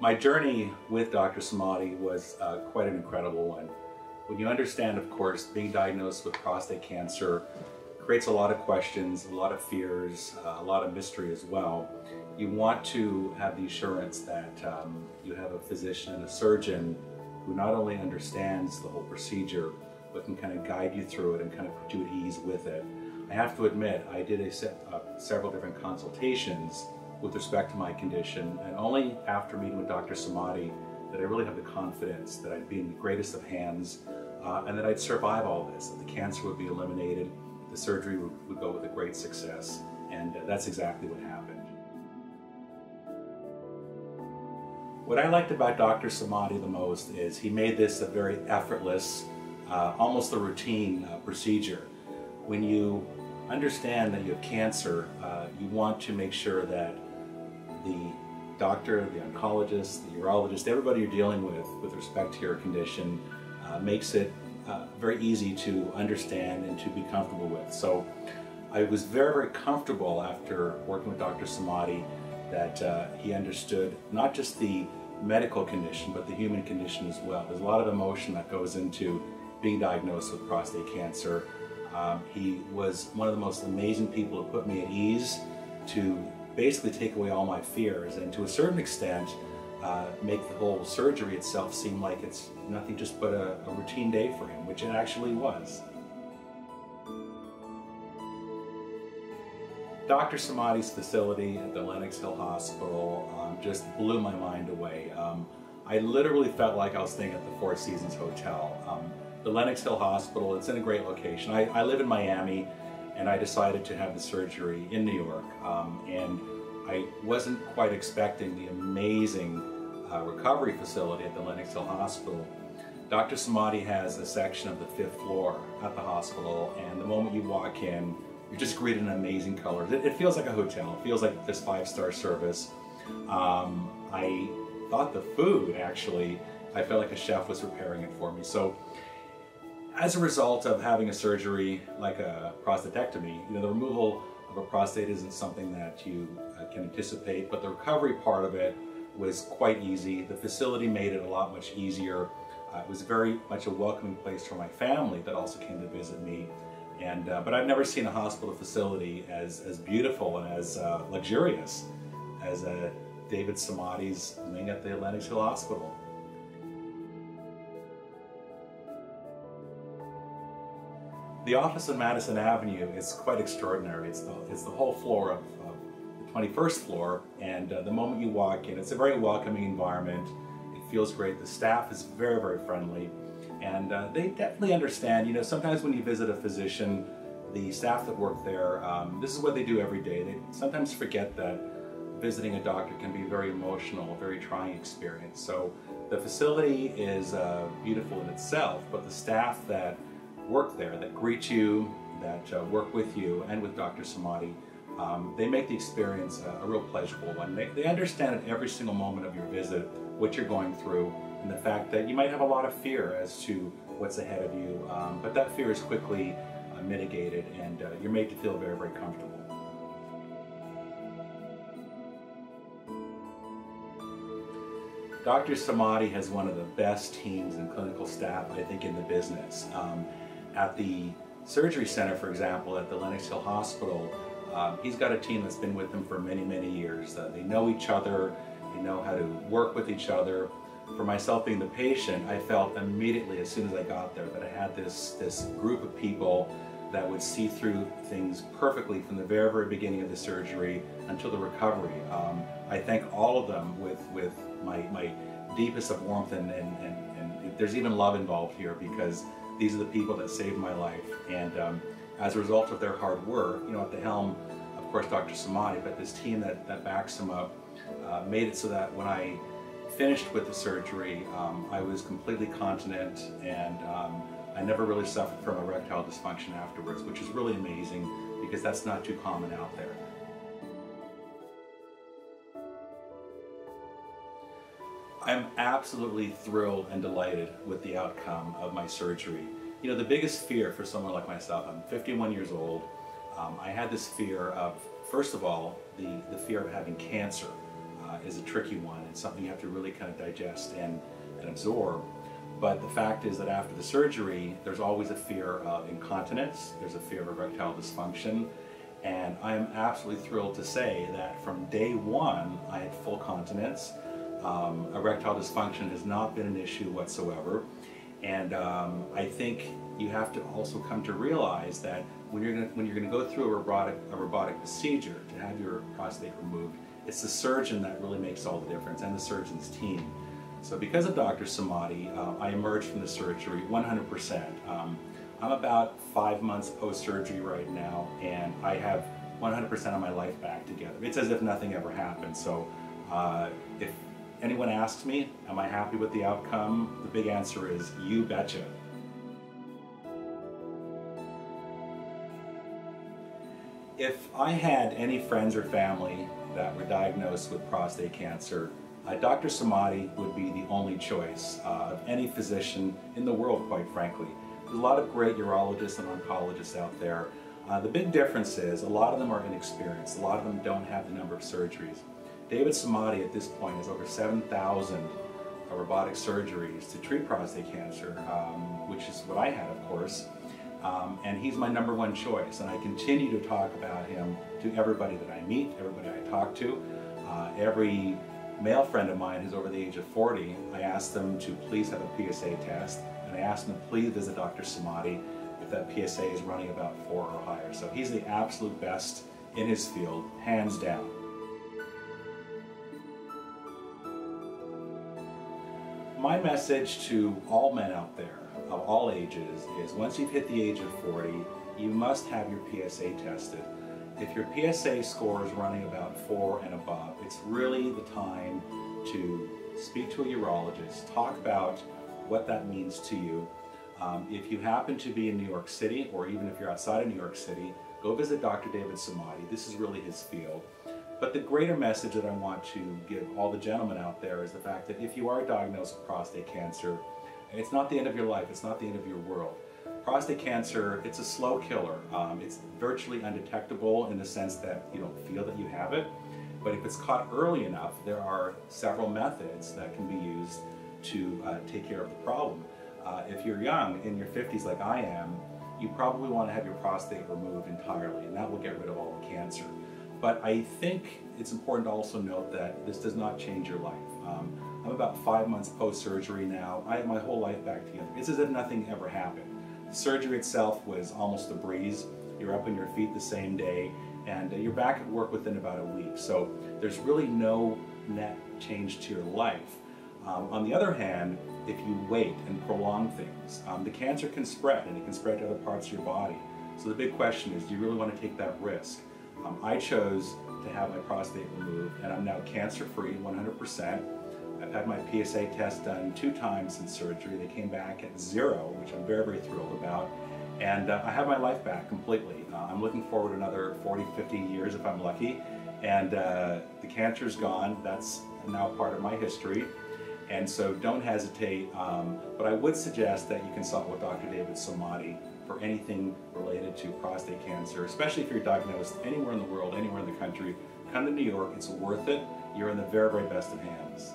My journey with Dr. Samadi was quite an incredible one. When you understand, of course, being diagnosed with prostate cancer creates a lot of questions, a lot of fears, a lot of mystery as well. You want to have the assurance that you have a physician and a surgeon who not only understands the whole procedure, but can kind of guide you through it and kind of put you at ease with it. I have to admit, I did several different consultations with respect to my condition, and only after meeting with Dr. Samadi did I really have the confidence that I'd be in the greatest of hands and that I'd survive all this, that the cancer would be eliminated, the surgery would go with a great success, and that's exactly what happened. What I liked about Dr. Samadi the most is he made this a very effortless, almost a routine procedure. When you understand that you have cancer, you want to make sure that the doctor, the oncologist, the urologist, everybody you're dealing with respect to your condition, makes it very easy to understand and to be comfortable with. So I was very, very comfortable after working with Dr. Samadi that he understood not just the medical condition, but the human condition as well. There's a lot of emotion that goes into being diagnosed with prostate cancer. He was one of the most amazing people who put me at ease to basically take away all my fears and, to a certain extent, make the whole surgery itself seem like it's nothing just but a routine day for him, which it actually was. Dr. Samadi's facility at the Lenox Hill Hospital just blew my mind away. I literally felt like I was staying at the Four Seasons Hotel. The Lenox Hill Hospital, it's in a great location. I live in Miami, and I decided to have the surgery in New York. And I wasn't quite expecting the amazing recovery facility at the Lenox Hill Hospital. Dr. Samadi has a section of the 5th floor at the hospital, and the moment you walk in, you're just greeted in amazing colors. It feels like a hotel. It feels like this 5-star service. I thought the food, actually, I felt like a chef was preparing it for me. So, as a result of having a surgery like a prostatectomy, the removal of a prostate isn't something that you can anticipate, but the recovery part of it was quite easy. The facility made it a lot much easier. It was very much a welcoming place for my family that also came to visit me. And but I've never seen a hospital facility as beautiful and as luxurious as David Samadi's wing at the Lenox Hill Hospital. The office on Madison Avenue is quite extraordinary. It's the whole floor of the 21st floor, and the moment you walk in, it's a very welcoming environment. It feels great. The staff is very, very friendly, and they definitely understand. You know, sometimes when you visit a physician, the staff that work there, this is what they do every day. They sometimes forget that visiting a doctor can be very emotional, a very trying experience. So the facility is beautiful in itself, but the staff that work there, that greet you, that work with you and with Dr. Samadi, they make the experience a real pleasurable one. They understand at every single moment of your visit what you're going through, and the fact that you might have a lot of fear as to what's ahead of you, but that fear is quickly mitigated, and you're made to feel very, very comfortable. Dr. Samadi has one of the best teams and clinical staff, I think, in the business. At the surgery center, for example, at the Lenox Hill Hospital, he's got a team that's been with him for many, many years. They know each other, they know how to work with each other. For myself being the patient, I felt immediately as soon as I got there that I had this group of people that would see through things perfectly from the very, very beginning of the surgery until the recovery. I thank all of them with my deepest of warmth, and there's even love involved here, because these are the people that saved my life. And as a result of their hard work, at the helm, of course, Dr. Samadi, but this team that backs him up, made it so that when I finished with the surgery, I was completely continent, and I never really suffered from erectile dysfunction afterwards, which is really amazing, because that's not too common out there. I'm absolutely thrilled and delighted with the outcome of my surgery. The biggest fear for someone like myself, I'm 51 years old, I had this fear of, first of all, the fear of having cancer is a tricky one. It's something you have to really kind of digest and absorb. But the fact is that after the surgery, there's always a fear of incontinence. There's a fear of erectile dysfunction. And I am absolutely thrilled to say that from day one, I had full continence. Erectile dysfunction has not been an issue whatsoever. And I think you have to also come to realize that when you're going to go through a robotic procedure to have your prostate removed, it's the surgeon that really makes all the difference, and the surgeon's team. So because of Dr. Samadi, I emerged from the surgery 100%. I'm about 5 months post-surgery right now, and I have 100% of my life back together. It's as if nothing ever happened. So if anyone asks me, am I happy with the outcome? The big answer is, you betcha. If I had any friends or family that were diagnosed with prostate cancer, Dr. Samadi would be the only choice of any physician in the world, quite frankly. There's a lot of great urologists and oncologists out there. The big difference is a lot of them are inexperienced. A lot of them don't have the number of surgeries. David Samadi at this point has over 7,000 robotic surgeries to treat prostate cancer, which is what I had, of course. And he's my number one choice, and I continue to talk about him to everybody that I meet, everybody I talk to. Every male friend of mine who's over the age of 40, I ask them to please have a PSA test, and I ask them to please visit Dr. Samadi if that PSA is running about 4 or higher. So he's the absolute best in his field, hands down. My message to all men out there, of all ages, is once you've hit the age of 40, you must have your PSA tested. If your PSA score is running about 4 and above, it's really the time to speak to a urologist, talk about what that means to you. If you happen to be in New York City, or even if you're outside of New York City, go visit Dr. David Samadi. This is really his field. But the greater message that I want to give all the gentlemen out there is the fact that if you are diagnosed with prostate cancer, it's not the end of your life, it's not the end of your world. Prostate cancer, it's a slow killer. It's virtually undetectable in the sense that you don't feel that you have it. But if it's caught early enough, there are several methods that can be used to take care of the problem. If you're young, in your 50s like I am, you probably want to have your prostate removed entirely, and that will get rid of all the cancer. But I think it's important to also note that this does not change your life. I'm about 5 months post-surgery now. I have my whole life back together. It's as if nothing ever happened. The surgery itself was almost a breeze. You're up on your feet the same day, and you're back at work within about a week. So there's really no net change to your life. On the other hand, if you wait and prolong things, the cancer can spread, and it can spread to other parts of your body. So the big question is, do you really want to take that risk? I chose to have my prostate removed, and I'm now cancer-free 100%. I've had my PSA test done 2 times since surgery. They came back at 0, which I'm very, very thrilled about. And I have my life back completely. I'm looking forward another 40, 50 years if I'm lucky. And the cancer's gone. That's now part of my history. And so don't hesitate. But I would suggest that you consult with Dr. David Samadi for anything related to prostate cancer, especially if you're diagnosed anywhere in the world, anywhere in the country. Come to New York. It's worth it. You're in the very, very best of hands.